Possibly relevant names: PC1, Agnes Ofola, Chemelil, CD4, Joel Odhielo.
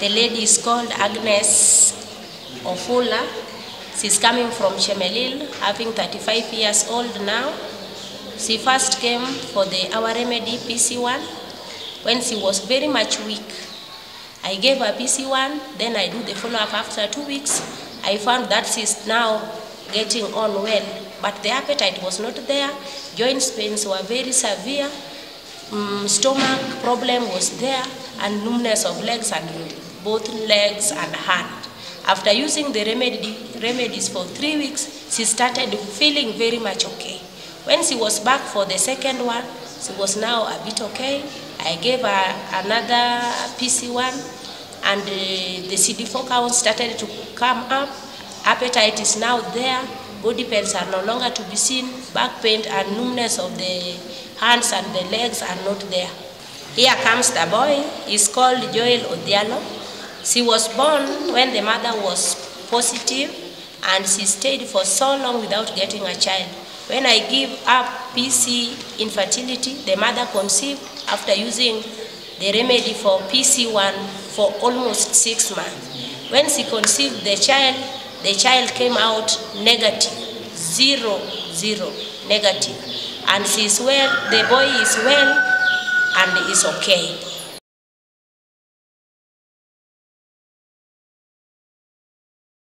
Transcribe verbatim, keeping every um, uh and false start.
The lady is called Agnes Ofola. She's coming from Chemelil, having thirty-five years old now. She first came for the our remedy P C one when she was very much weak. I gave her P C one, then I do the follow-up after two weeks. I found that she's now getting on well, but the appetite was not there. Joint pains were very severe. Um, stomach problem was there, and numbness of legs and both legs and hand. After using the remedy, remedies for three weeks, she started feeling very much okay. When she was back for the second one, she was now a bit okay. I gave her another P C one, and uh, the C D four count started to come up. Appetite is now there. Body pains are no longer to be seen. Back pain and numbness of the hands and the legs are not there. Here comes the boy. He's called Joel Odhielo. She was born when the mother was positive, and she stayed for so long without getting a child. When I give up P C infertility, the mother conceived after using the remedy for P C one for almost six months. When she conceived the child, the child came out negative, zero, zero, negative. And she's well, the boy is well and is okay.